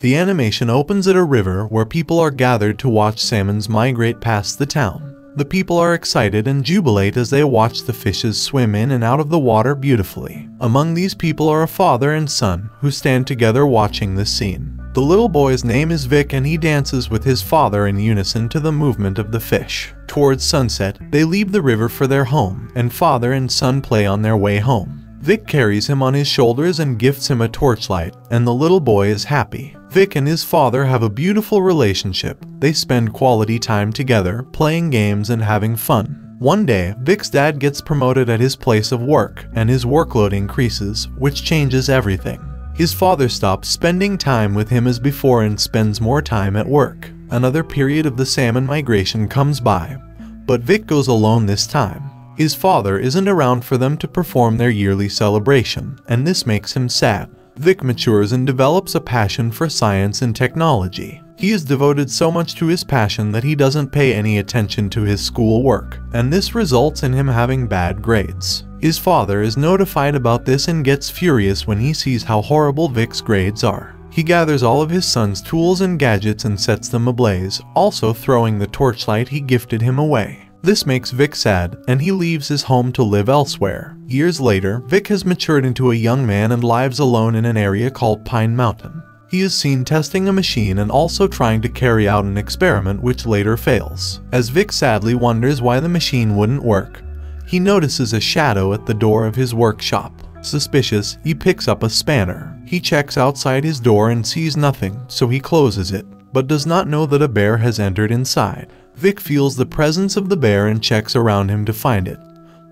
The animation opens at a river where people are gathered to watch salmons migrate past the town. The people are excited and jubilate as they watch the fishes swim in and out of the water beautifully. Among these people are a father and son who stand together watching this scene. The little boy's name is Vic, and he dances with his father in unison to the movement of the fish. Towards sunset, they leave the river for their home, and father and son play on their way home. Vic carries him on his shoulders and gifts him a torchlight, and the little boy is happy. Vic and his father have a beautiful relationship. They spend quality time together, playing games and having fun. One day, Vic's dad gets promoted at his place of work, and his workload increases, which changes everything. His father stops spending time with him as before and spends more time at work. Another period of the salmon migration comes by, but Vic goes alone this time. His father isn't around for them to perform their yearly celebration, and this makes him sad. Vic matures and develops a passion for science and technology. He is devoted so much to his passion that he doesn't pay any attention to his school work, and this results in him having bad grades. His father is notified about this and gets furious when he sees how horrible Vic's grades are. He gathers all of his son's tools and gadgets and sets them ablaze, also throwing the torchlight he gifted him away. This makes Vic sad, and he leaves his home to live elsewhere. Years later, Vic has matured into a young man and lives alone in an area called Pine Mountain. He is seen testing a machine and also trying to carry out an experiment which later fails. As Vic sadly wonders why the machine wouldn't work, he notices a shadow at the door of his workshop. Suspicious, he picks up a spanner. He checks outside his door and sees nothing, so he closes it, but does not know that a bear has entered inside. Vic feels the presence of the bear and checks around him to find it,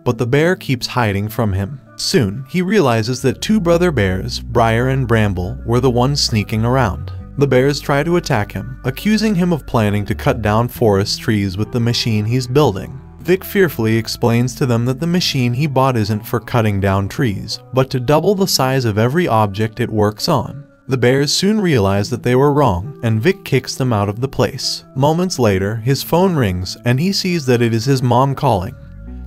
but the bear keeps hiding from him. Soon, he realizes that two brother bears, Briar and Bramble, were the ones sneaking around. The bears try to attack him, accusing him of planning to cut down forest trees with the machine he's building. Vic fearfully explains to them that the machine he bought isn't for cutting down trees, but to double the size of every object it works on. The bears soon realize that they were wrong, and Vic kicks them out of the place. Moments later, his phone rings, and he sees that it is his mom calling.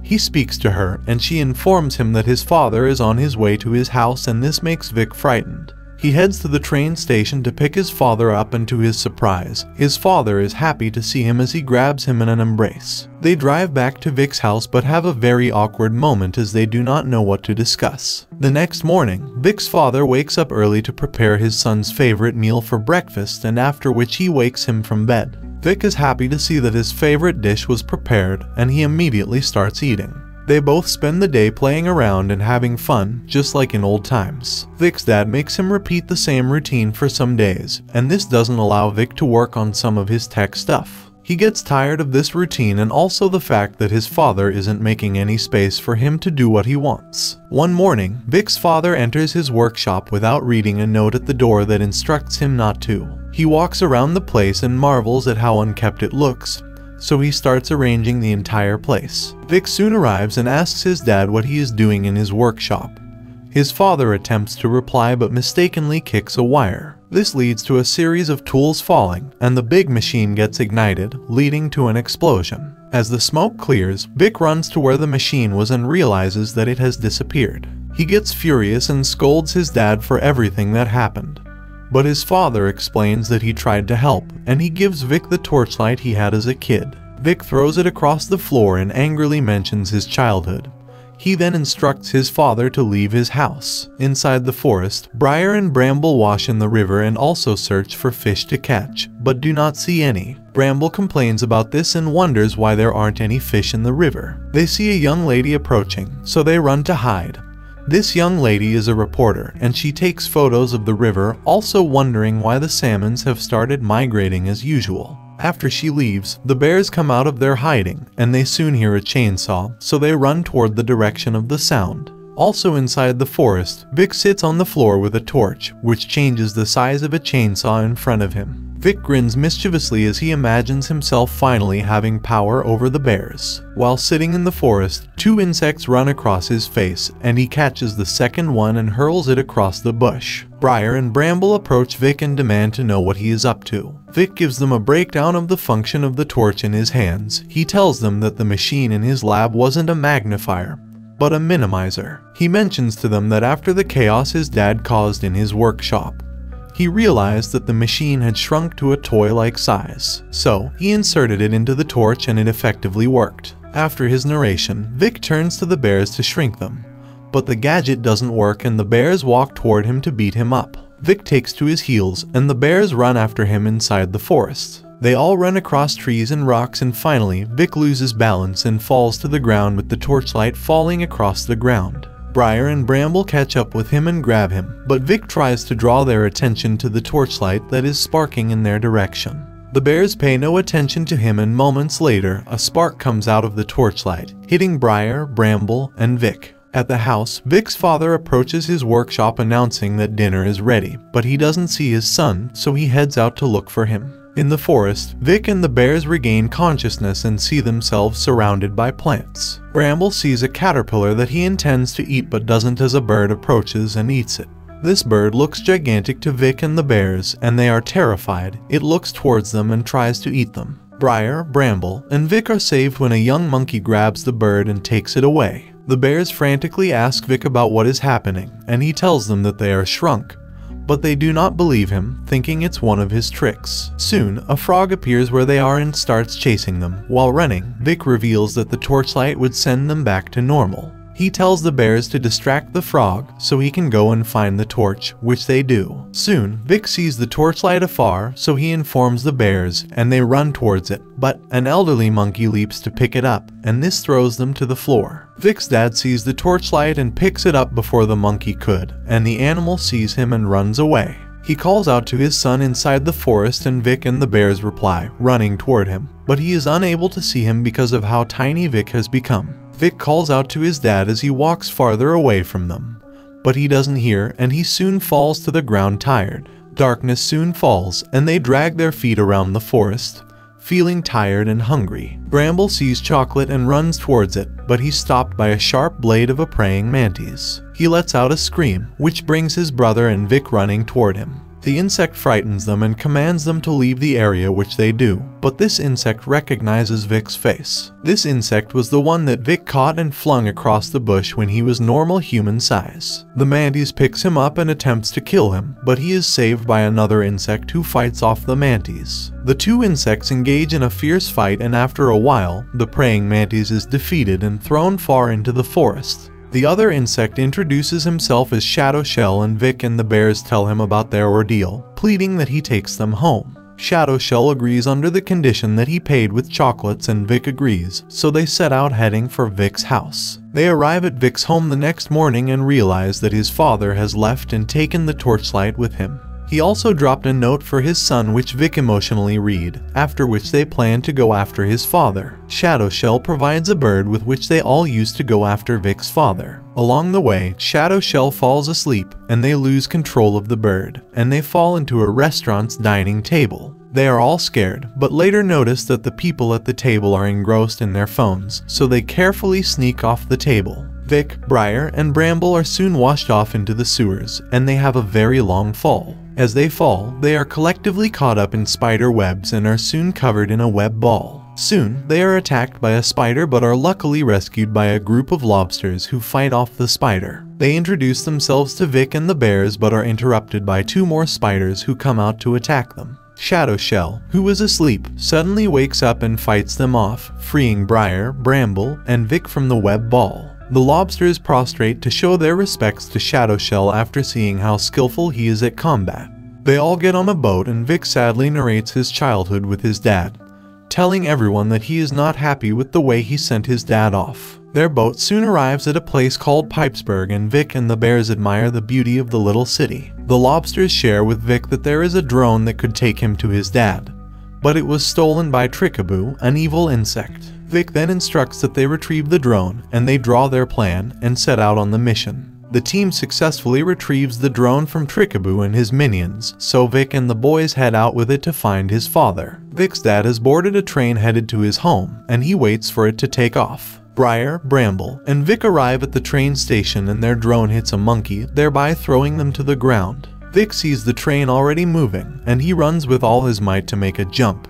He speaks to her, and she informs him that his father is on his way to his house, and this makes Vic frightened. He heads to the train station to pick his father up, and to his surprise, his father is happy to see him as he grabs him in an embrace. They drive back to Vic's house but have a very awkward moment as they do not know what to discuss. The next morning, Vic's father wakes up early to prepare his son's favorite meal for breakfast, and after which he wakes him from bed. Vic is happy to see that his favorite dish was prepared, and he immediately starts eating. They both spend the day playing around and having fun, just like in old times. Vic's dad makes him repeat the same routine for some days, and this doesn't allow Vic to work on some of his tech stuff. He gets tired of this routine, and also the fact that his father isn't making any space for him to do what he wants. One morning, Vic's father enters his workshop without reading a note at the door that instructs him not to. He walks around the place and marvels at how unkempt it looks, so he starts arranging the entire place. Vic soon arrives and asks his dad what he is doing in his workshop. His father attempts to reply but mistakenly kicks a wire. This leads to a series of tools falling, and the big machine gets ignited, leading to an explosion. As the smoke clears, Vic runs to where the machine was and realizes that it has disappeared. He gets furious and scolds his dad for everything that happened. But his father explains that he tried to help, and he gives Vic the torchlight he had as a kid. Vic throws it across the floor and angrily mentions his childhood. He then instructs his father to leave his house. Inside the forest, Briar and Bramble wash in the river and also search for fish to catch, but do not see any. Bramble complains about this and wonders why there aren't any fish in the river. They see a young lady approaching, so they run to hide. This young lady is a reporter, and she takes photos of the river, also wondering why the salmons have started migrating as usual. After she leaves, the bears come out of their hiding, and they soon hear a chainsaw, so they run toward the direction of the sound. Also inside the forest, Vic sits on the floor with a torch, which changes the size of a chainsaw in front of him. Vic grins mischievously as he imagines himself finally having power over the bears. While sitting in the forest, two insects run across his face, and he catches the second one and hurls it across the bush. Briar and Bramble approach Vic and demand to know what he is up to. Vic gives them a breakdown of the function of the torch in his hands. He tells them that the machine in his lab wasn't a magnifier, but a minimizer. He mentions to them that after the chaos his dad caused in his workshop, He realized that the machine had shrunk to a toy-like size, so he inserted it into the torch and it effectively worked. After his narration, Vic turns to the bears to shrink them, but the gadget doesn't work and the bears walk toward him to beat him up. Vic takes to his heels and the bears run after him inside the forest. They all run across trees and rocks and finally, Vic loses balance and falls to the ground with the torchlight falling across the ground. Briar and Bramble catch up with him and grab him, but Vic tries to draw their attention to the torchlight that is sparking in their direction. The bears pay no attention to him and moments later, a spark comes out of the torchlight, hitting Briar, Bramble, and Vic. At the house, Vic's father approaches his workshop announcing that dinner is ready, but he doesn't see his son, so he heads out to look for him. In the forest, Vic and the bears regain consciousness and see themselves surrounded by plants. Bramble sees a caterpillar that he intends to eat but doesn't as a bird approaches and eats it. This bird looks gigantic to Vic and the bears, and they are terrified. It looks towards them and tries to eat them. Briar, Bramble, and Vic are saved when a young monkey grabs the bird and takes it away. The bears frantically ask Vic about what is happening, and he tells them that they are shrunk. But they do not believe him, thinking it's one of his tricks. Soon, a frog appears where they are and starts chasing them. While running, Vic reveals that the torchlight would send them back to normal. He tells the bears to distract the frog so he can go and find the torch, which they do. Soon, Vic sees the torchlight afar, so he informs the bears, and they run towards it. But an elderly monkey leaps to pick it up, and this throws them to the floor. Vic's dad sees the torchlight and picks it up before the monkey could, and the animal sees him and runs away. He calls out to his son inside the forest and Vic and the bears reply, running toward him, but he is unable to see him because of how tiny Vic has become. Vic calls out to his dad as he walks farther away from them, but he doesn't hear and he soon falls to the ground tired. Darkness soon falls and they drag their feet around the forest, feeling tired and hungry. Bramble sees chocolate and runs towards it, but he's stopped by a sharp blade of a praying mantis. He lets out a scream, which brings his brother and Vic running toward him. The insect frightens them and commands them to leave the area, which they do, but this insect recognizes Vic's face. This insect was the one that Vic caught and flung across the bush when he was normal human size. The mantis picks him up and attempts to kill him, but he is saved by another insect who fights off the mantis. The two insects engage in a fierce fight and after a while, the praying mantis is defeated and thrown far into the forest. The other insect introduces himself as Shadow Shell and Vic and the bears tell him about their ordeal, pleading that he takes them home. Shadow Shell agrees under the condition that he paid with chocolates and Vic agrees, so they set out heading for Vic's house. They arrive at Vic's home the next morning and realize that his father has left and taken the torchlight with him. He also dropped a note for his son which Vic emotionally read, after which they plan to go after his father. Shadow Shell provides a bird with which they all use to go after Vic's father. Along the way, Shadow Shell falls asleep, and they lose control of the bird, and they fall into a restaurant's dining table. They are all scared, but later notice that the people at the table are engrossed in their phones, so they carefully sneak off the table. Vic, Briar, and Bramble are soon washed off into the sewers, and they have a very long fall. As they fall, they are collectively caught up in spider webs and are soon covered in a web ball. Soon, they are attacked by a spider but are luckily rescued by a group of lobsters who fight off the spider. They introduce themselves to Vic and the bears but are interrupted by two more spiders who come out to attack them. Shadow Shell, who was asleep, suddenly wakes up and fights them off, freeing Briar, Bramble, and Vic from the web ball. The lobsters prostrate to show their respects to Shadow Shell after seeing how skillful he is at combat. They all get on a boat and Vic sadly narrates his childhood with his dad, telling everyone that he is not happy with the way he sent his dad off. Their boat soon arrives at a place called Pipesburg and Vic and the bears admire the beauty of the little city. The lobsters share with Vic that there is a drone that could take him to his dad, but it was stolen by Trickaboo, an evil insect. Vic then instructs that they retrieve the drone, and they draw their plan and set out on the mission. The team successfully retrieves the drone from Trickaboo and his minions, so Vic and the boys head out with it to find his father. Vic's dad has boarded a train headed to his home, and he waits for it to take off. Briar, Bramble, and Vic arrive at the train station and their drone hits a monkey, thereby throwing them to the ground. Vic sees the train already moving, and he runs with all his might to make a jump.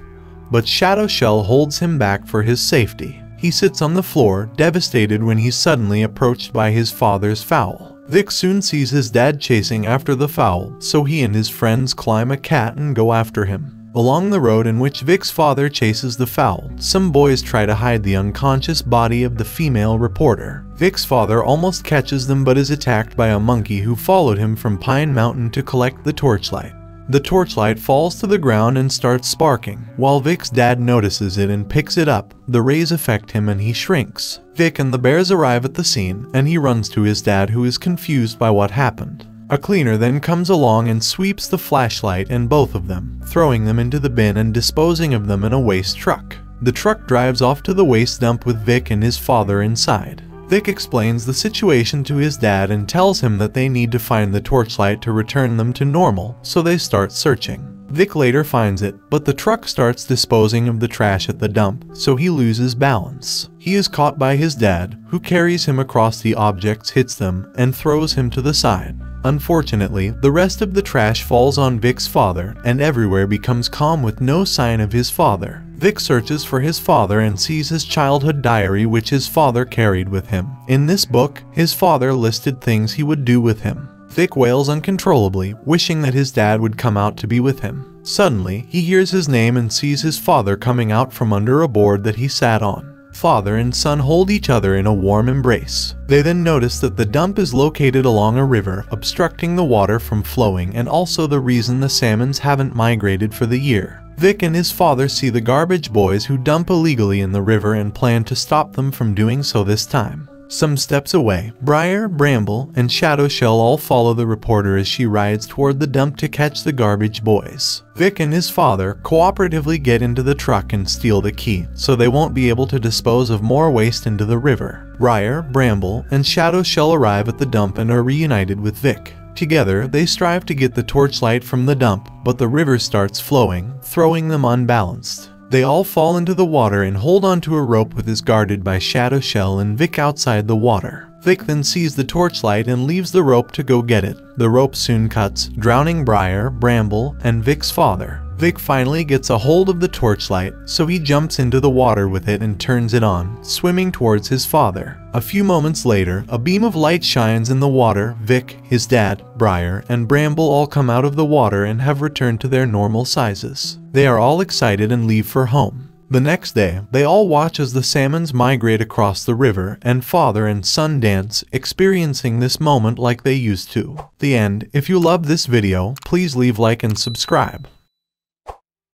But Shadow Shell holds him back for his safety. He sits on the floor, devastated when he's suddenly approached by his father's fowl. Vic soon sees his dad chasing after the fowl, so he and his friends climb a cat and go after him. Along the road in which Vic's father chases the fowl, some boys try to hide the unconscious body of the female reporter. Vic's father almost catches them but is attacked by a monkey who followed him from Pine Mountain to collect the torchlight. The torchlight falls to the ground and starts sparking. While Vic's dad notices it and picks it up, the rays affect him and he shrinks. Vic and the bears arrive at the scene, and he runs to his dad, who is confused by what happened. A cleaner then comes along and sweeps the flashlight and both of them, throwing them into the bin and disposing of them in a waste truck. The truck drives off to the waste dump with Vic and his father inside. Vic explains the situation to his dad and tells him that they need to find the torchlight to return them to normal, so they start searching. Vic later finds it, but the truck starts disposing of the trash at the dump, so he loses balance. He is caught by his dad, who carries him across the objects, hits them, and throws him to the side. Unfortunately, the rest of the trash falls on Vic's father, and everywhere becomes calm with no sign of his father. Vic searches for his father and sees his childhood diary, which his father carried with him. In this book, his father listed things he would do with him. Vic wails uncontrollably, wishing that his dad would come out to be with him. Suddenly, he hears his name and sees his father coming out from under a board that he sat on. Father and son hold each other in a warm embrace. They then notice that the dump is located along a river, obstructing the water from flowing and also the reason the salmons haven't migrated for the year. Vic and his father see the garbage boys who dump illegally in the river and plan to stop them from doing so this time. Some steps away, Briar, Bramble, and Shadow Shell all follow the reporter as she rides toward the dump to catch the garbage boys. Vic and his father cooperatively get into the truck and steal the key, so they won't be able to dispose of more waste into the river. Briar, Bramble, and Shadow Shell arrive at the dump and are reunited with Vic. Together, they strive to get the torchlight from the dump, but the river starts flowing, throwing them unbalanced. They all fall into the water and hold onto a rope that is guarded by Shadow Shell and Vic outside the water. Vic then sees the torchlight and leaves the rope to go get it. The rope soon cuts, drowning Briar, Bramble, and Vic's father. Vic finally gets a hold of the torchlight, so he jumps into the water with it and turns it on, swimming towards his father. A few moments later, a beam of light shines in the water. Vic, his dad, Briar, and Bramble all come out of the water and have returned to their normal sizes. They are all excited and leave for home. The next day, they all watch as the salmons migrate across the river, and father and son dance, experiencing this moment like they used to. The end. If you love this video, please leave like and subscribe.